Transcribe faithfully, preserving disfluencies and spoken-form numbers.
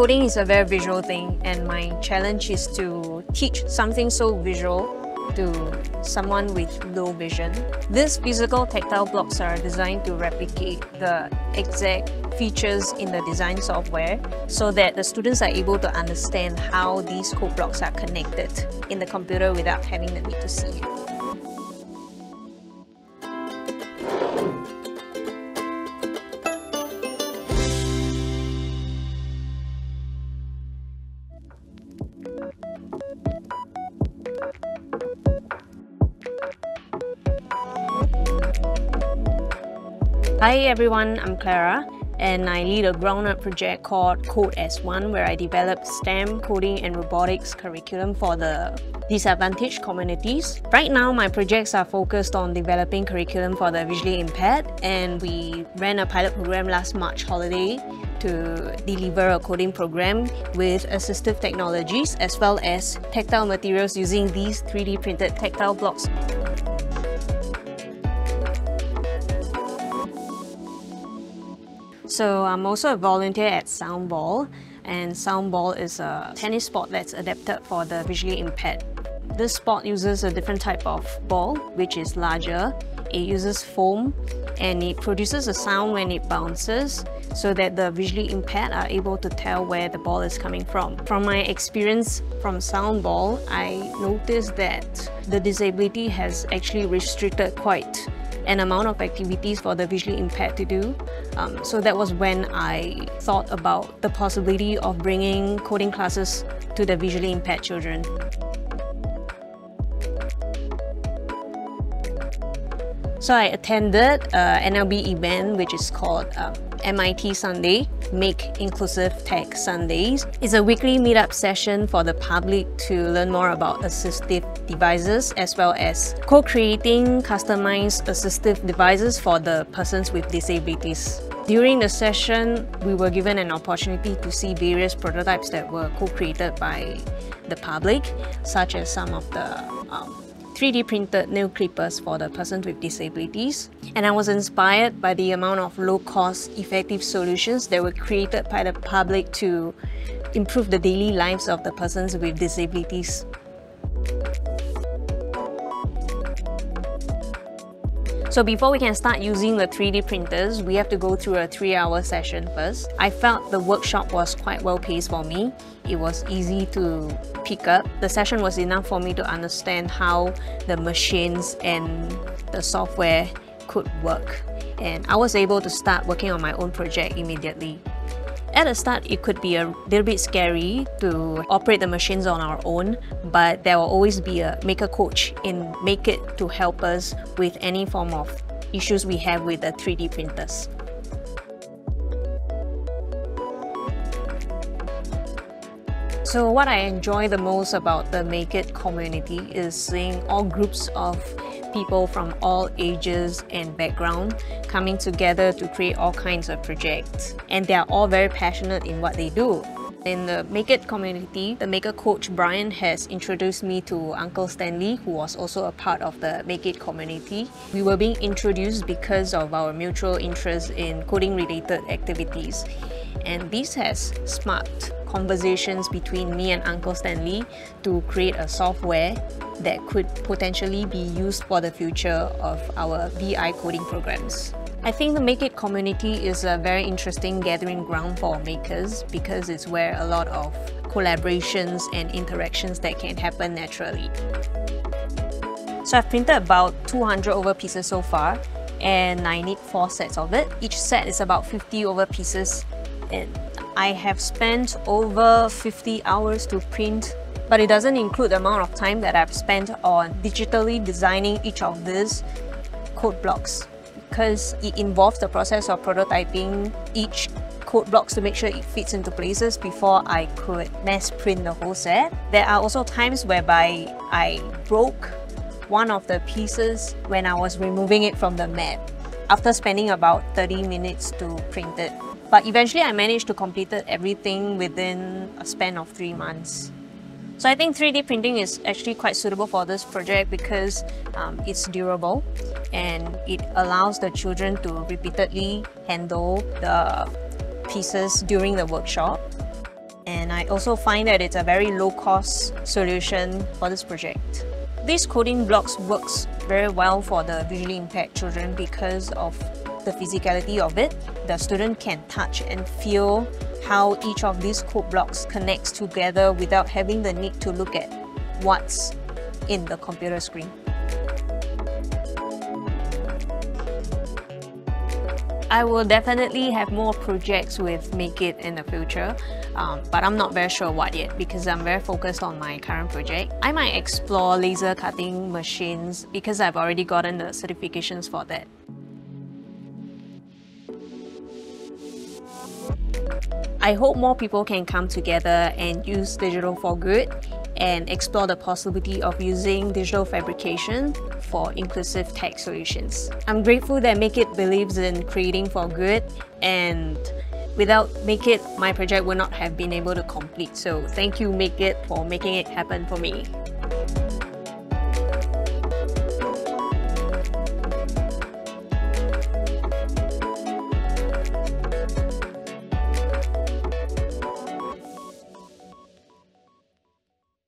coding is a very visual thing, and my challenge is to teach something so visual to someone with low vision. These physical tactile blocks are designed to replicate the exact features in the design software so that the students are able to understand how these code blocks are connected in the computer without having the need to see it. Hi everyone, I'm Clara and I lead a ground-up project called Code S one where I develop STEM, coding and robotics curriculum for the disadvantaged communities. Right now my projects are focused on developing curriculum for the visually impaired, and we ran a pilot program last March holiday to deliver a coding program with assistive technologies as well as tactile materials using these three D printed tactile blocks. So I'm also a volunteer at Soundball, and Soundball is a tennis sport that's adapted for the visually impaired. This sport uses a different type of ball, which is larger. It uses foam and it produces a sound when it bounces so that the visually impaired are able to tell where the ball is coming from. From my experience from Soundball, I noticed that the disability has actually restricted quite an amount of activities for the visually impaired to do. Um, so that was when I thought about the possibility of bringing coding classes to the visually impaired children. So I attended an N L B event which is called um, M I T Sunday, Make Inclusive Tech Sundays. It's a weekly meetup session for the public to learn more about assistive devices as well as co-creating customized assistive devices for the persons with disabilities. During the session, we were given an opportunity to see various prototypes that were co-created by the public, such as some of the um, three D printed nail clippers for the person with disabilities. And I was inspired by the amount of low-cost, effective solutions that were created by the public to improve the daily lives of the persons with disabilities. So before we can start using the three D printers, we have to go through a three hour session first. I felt the workshop was quite well paced for me. It was easy to pick up. The session was enough for me to understand how the machines and the software could work. And I was able to start working on my own project immediately. At the start, it could be a little bit scary to operate the machines on our own, but there will always be a maker coach in Make It to help us with any form of issues we have with the three D printers. So what I enjoy the most about the Make It community is seeing all groups of people from all ages and background coming together to create all kinds of projects, and they are all very passionate in what they do. In the Make It community, the maker coach Brian has introduced me to Uncle Stanley, who was also a part of the Make It community. We were being introduced because of our mutual interest in coding related activities, and this has sparked conversations between me and Uncle Stanley to create a software that could potentially be used for the future of our V I coding programs. I think the Make It community is a very interesting gathering ground for makers because it's where a lot of collaborations and interactions that can happen naturally. So I've printed about two hundred over pieces so far, and I need four sets of it. Each set is about fifty over pieces, and I have spent over fifty hours to print, but it doesn't include the amount of time that I've spent on digitally designing each of these code blocks, because it involves the process of prototyping each code blocks to make sure it fits into places before I could mass print the whole set. There are also times whereby I broke one of the pieces when I was removing it from the map after spending about thirty minutes to print it. But eventually I managed to complete everything within a span of three months. So I think three D printing is actually quite suitable for this project because um, it's durable and it allows the children to repeatedly handle the pieces during the workshop. and I also find that it's a very low-cost solution for this project. These coding blocks works very well for the visually impaired children because of the physicality of it. The student can touch and feel how each of these code blocks connects together without having the need to look at what's in the computer screen. I will definitely have more projects with MakeIT in the future, um, but I'm not very sure what yet because I'm very focused on my current project. I might explore laser cutting machines because I've already gotten the certifications for that. I hope more people can come together and use digital for good and explore the possibility of using digital fabrication for inclusive tech solutions. I'm grateful that MakeIT believes in creating for good, and without MakeIT, my project would not have been able to complete. So thank you, MakeIT, for making it happen for me.